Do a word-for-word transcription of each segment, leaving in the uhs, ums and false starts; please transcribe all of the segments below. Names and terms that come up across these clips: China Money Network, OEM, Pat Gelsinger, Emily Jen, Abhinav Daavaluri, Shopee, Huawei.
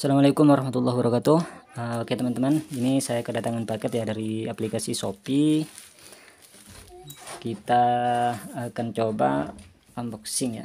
Assalamualaikum warahmatullahi wabarakatuh. Uh, Oke okay, teman-teman, ini saya kedatangan paket ya dari aplikasi Shopee. Kita akan coba unboxing ya.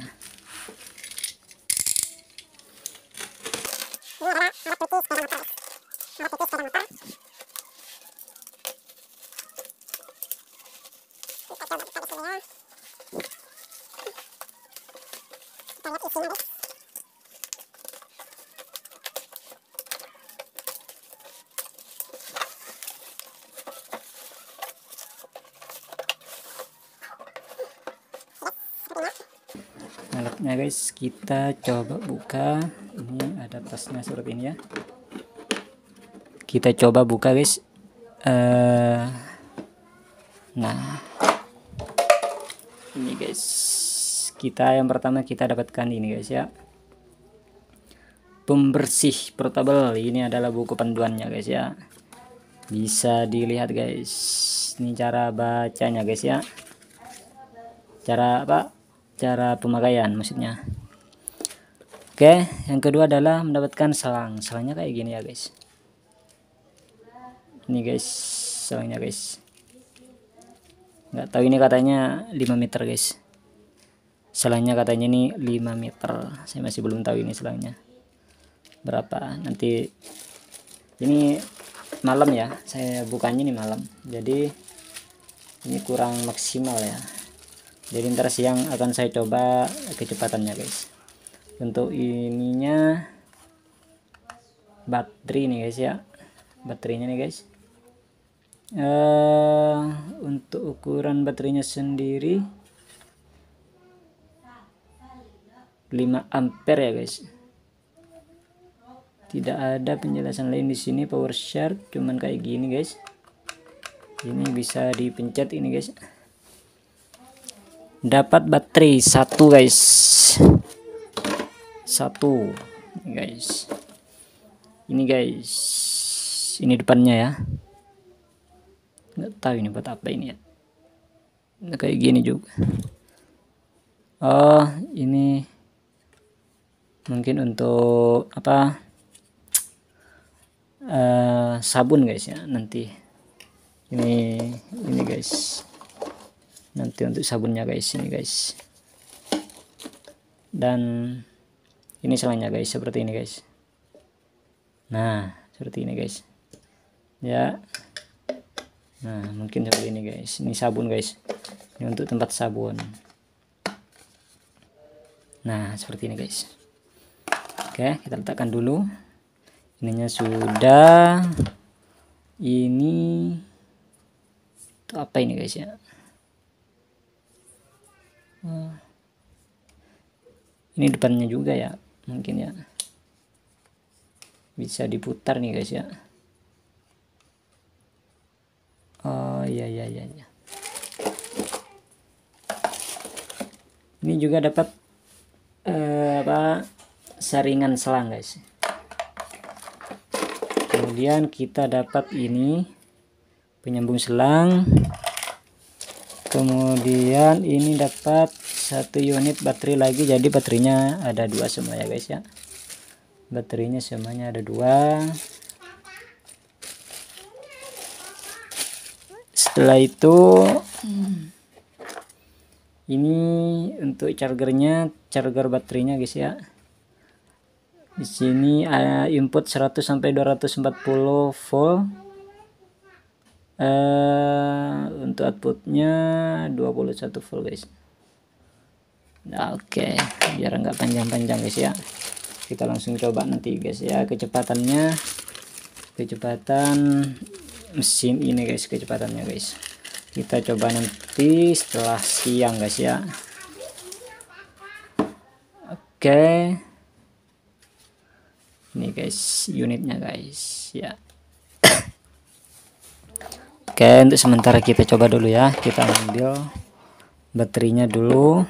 Nah guys, kita coba buka. Ini ada tasnya seperti ini ya. Kita coba buka guys. Uh, nah, ini guys. Kita yang pertama kita dapatkan ini guys ya. Pembersih portable. Ini adalah buku panduannya guys ya. Bisa dilihat guys. Ini cara bacanya guys ya. Cara apa? Cara pemakaian maksudnya. Oke, yang kedua adalah mendapatkan selang. Selangnya kayak gini ya guys. Ini guys selangnya guys. Nggak tahu ini katanya lima meter guys. Selangnya katanya ini lima meter. Saya masih belum tahu ini selangnya berapa. Nanti ini malam ya. Saya bukanya ini malam. Jadi ini kurang maksimal ya. Jadi ntar siang akan saya coba kecepatannya guys. Untuk ininya baterai nih guys ya, baterainya nih guys. Uh, untuk ukuran baterainya sendiri lima ampere ya guys. Tidak ada penjelasan lain di sini. Power share cuman kayak gini guys. Ini bisa dipencet ini guys. Dapat baterai satu guys, satu guys, ini guys, ini depannya ya, nggak tahu ini buat apa ini ya, kayak gini juga. Oh ini mungkin untuk apa, uh, sabun guys ya nanti, ini ini guys. Nanti untuk sabunnya guys, ini guys. Dan ini selangnya guys, seperti ini guys. Nah, seperti ini guys. Ya. Nah, mungkin seperti ini guys. Ini sabun guys. Ini untuk tempat sabun. Nah, seperti ini guys. Oke, kita letakkan dulu. Ininya sudah. Ini itu apa ini guys ya? Ini depannya juga ya, mungkin ya bisa diputar nih guys ya. Oh iya iya iya. Ini juga dapat eh, apa saringan selang guys. Kemudian kita dapat ini penyambung selang. Kemudian ini dapat satu unit baterai lagi, jadi baterainya ada dua semua ya guys ya. Baterainya semuanya ada dua. Setelah itu ini untuk chargernya, charger baterainya guys ya. Di sini ada input seratus sampai dua ratus empat puluh volt. Uh, untuk outputnya dua puluh satu volt guys. Nah, oke okay. Biar nggak panjang-panjang guys ya, kita langsung coba nanti guys ya. Kecepatannya, kecepatan mesin ini guys, kecepatannya guys kita coba nanti setelah siang guys ya. Oke okay. Ini guys unitnya guys ya. Oke, okay, untuk sementara kita coba dulu ya. Kita ambil baterainya dulu.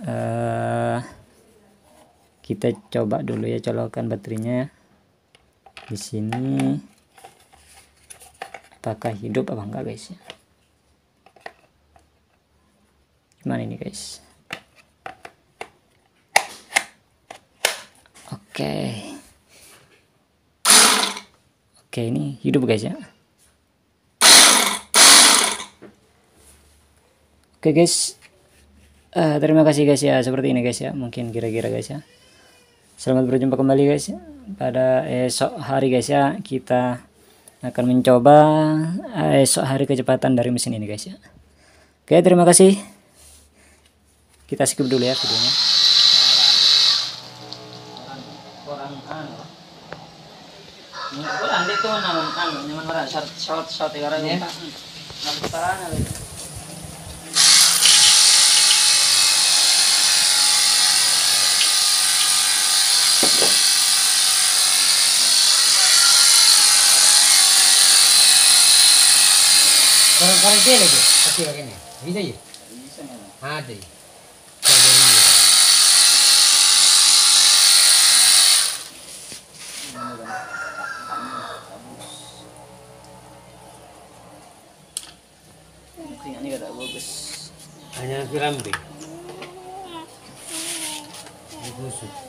Uh, kita coba dulu ya, colokan baterainya di sini. Apakah hidup apa enggak guys? Gimana ini guys? Oke. Okay. Oke, ini hidup guys ya. Oke guys, uh, terima kasih guys ya, seperti ini guys ya, mungkin kira-kira guys ya. Selamat berjumpa kembali guys ya. Pada esok hari guys ya, kita akan mencoba esok hari kecepatan dari mesin ini guys ya. Oke, terima kasih. Kita skip dulu ya videonya. Orang itu nyaman short short ya. Korang-korang dia lagi, pasti pakai ni. Bisa je? Bisa ni. Ada. Mungkin ni kata bagus. Hanya kiram deh. Bagus.